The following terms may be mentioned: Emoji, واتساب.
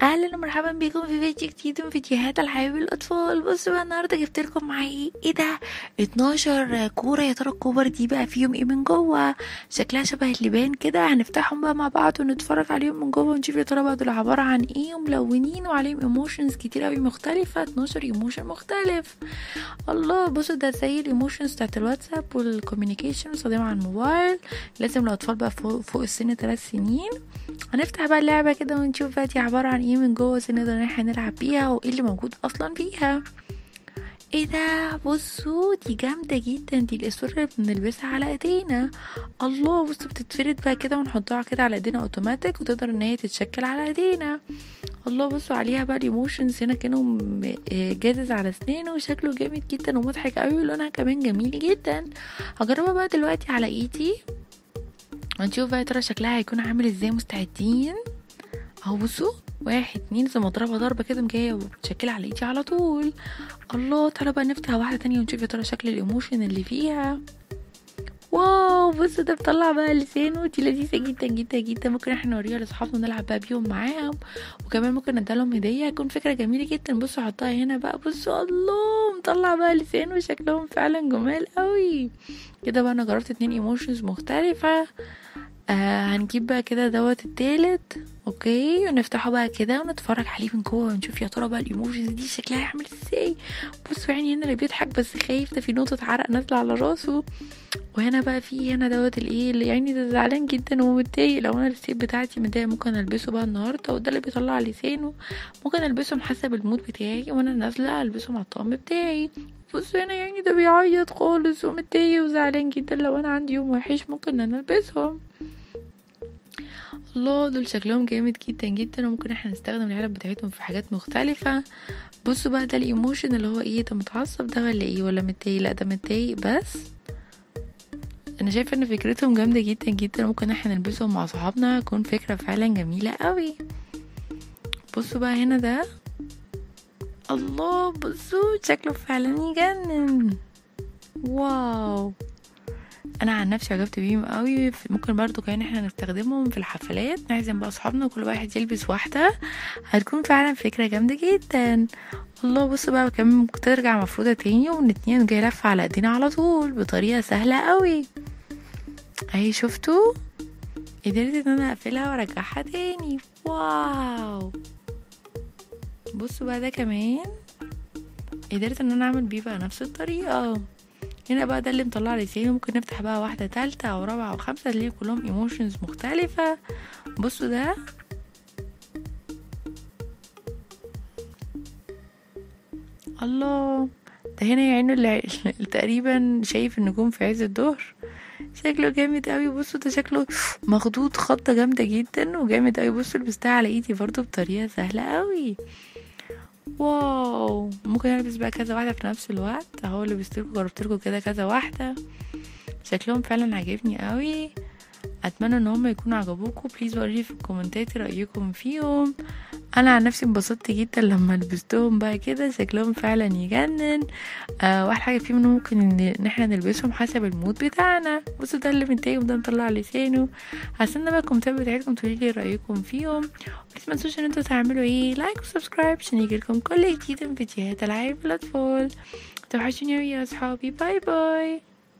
اهلا ومرحبا بكم في فيديو جديد من فيديوهات العاب الاطفال. بصوا بقى النهارده جبت لكم معايا ايه ده 12 كوره. يا ترى الكور دي بقى فيهم ايه من جوه؟ شكلها شبه اللبان كده. هنفتحهم بقى مع بعض ونتفرج عليهم من جوه ونشوف يا ترى بقى دول عباره عن ايه، وملونين وعليهم ايموشنز كتير قوي مختلفه، 12 ايموشن مختلف. الله، بصوا ده زي الايموشنز بتاعت الواتساب والكوميونيكيشن مستخدمه على الموبايل، لازم الاطفال بقى فوق السن 3 سنين. هنفتح بقى اللعبه كده ونشوف بقى دي عباره عن ايه من جوه، عشان نقدر ان احنا نلعب بيها وايه اللي موجود اصلا فيها. ايه ده، بصوا دي جامده جدا، دي الاسوره اللي بنلبسها على ايدينا. الله، بصوا بتتفرد بقى كده ونحطها كده على ايدينا اوتوماتيك، وتقدر ان هي تتشكل على ايدينا. الله، بصوا عليها بقى الايموشنز هنا كانوا جاذز على اسنانه، وشكله جامد جدا ومضحك قوي، ولونها كمان جميل جدا. هجربها بقى دلوقتي على ايدي ونشوف بقى يا ترى شكلها هيكون عامل ازاي. مستعدين؟ اهو بصوا 1 2 زي ما اضربها ضربه كده جايه وبتشكلها على ايدي على طول. الله، تعالى بقى نفتح واحده تانية ونشوف يا ترى شكل الايموشن اللي فيها. واو، بصوا ده بطلع بقى لسانه، دي لذيذه جدا جدا جدا، ممكن احنا نوريها لاصحابنا ونلعب بقى بيهم معاهم، وكمان ممكن نديلهم هديه، هتكون فكره جميله جدا. بصوا حطها هنا بقى، بصوا الله مطلع بقى لسانه، شكلهم فعلا جمال قوي كده. بقى انا جربت 2 ايموشنز مختلفه. هنجيب بقى كده دوت التالت، اوكي، ونفتحه بقى كده ونتفرج عليه من جوه ونشوف يا ترى بقى الايموجيز دي شكلها هيعمل ازاي. بصوا يعني هنا اللي بيضحك بس خايف، ده في نقطه عرق نازله على راسه، وهنا بقى في هنا دوت الايه اللي يعني ده زعلان جدا ومتضايق. لو انا السيف بتاعتي متضايق ممكن البسه بقى النهارده، وده اللي بيطلع لسانه ممكن البسهم حسب المود بتاعي، وانا نازله البسهم على الطقم بتاعي. بصوا هنا يعني ده بيعيط خالص ومتضايق وزعلان جدا، لو انا عندي يوم وحش ممكن انا البسهم. الله، دول شكلهم جامد جدا جدا، وممكن احنا نستخدم العلب بتاعتهم في حاجات مختلفه. بصوا بقى ده الايموشن اللي هو ايه، ده متعصب ده ولا ايه، ولا متضايق؟ لا ده متضايق بس. انا شايفه ان فكرتهم جامده جدا جدا، ممكن احنا نلبسهم مع صحابنا، تكون فكره فعلا جميله قوي. بصوا بقى هنا ده، الله، بصوا شكله فعلا يجنن. واو، انا عن نفسي عجبت بيهم قوي. ممكن برضو كمان احنا نستخدمهم في الحفلات، نعزم بقى اصحابنا وكل واحد يلبس واحده، هتكون فعلا فكره جامده جدا. الله، بصوا بقى كمان ممكن ترجع مفروضه تاني، ومن 2 جاي لفه على ايدينا على طول بطريقه سهله قوي. اهي شفتوا، قدرت ان انا اقفلها وارجعها تاني. واو، بصوا بقى ده كمان قدرت ان انا اعمل بيه بقى نفس الطريقه. هنا بقى ده اللي مطلع لسانه، ممكن نفتح بقى واحده 3 او 4 او 5 اللي كلهم ايموشنز مختلفه. بصوا ده، الله، ده هنا عينه اللي تقريبا شايف النجوم في عز الظهر، شكله جامد قوي. بصوا ده شكله مخدود خطه جامده جدا وجامد قوي. بصوا لبستها على ايدي برضو بطريقه سهله قوي. واو، ممكن البس بقى كذا واحده في نفس الوقت. اهو لبستلكم جربتلكم كده كذا واحده، شكلهم فعلا عجبني قوي. اتمنى ان هم يكونوا عجبوكم، بليز قولولي في الكومنتات رايكم فيهم. انا عن نفسي انبسطت جدا لما لبستهم بقى كده، شكلهم فعلا يجنن. واحلى حاجه فيهم ممكن ان احنا نلبسهم حسب المود بتاعنا. بصوا ده اللي متضايق وده مطلع لسانه. هستنى بقى الكومنتات بتاعتكم تقولولي رايكم فيهم، بس ما تنسوش ان انتوا تعملوا ايه لايك وسبسكرايب عشان يجيلكم كل جديد من فيديوهات العاب الاطفال. توحشوني قوي يا اصحابي، باي باي.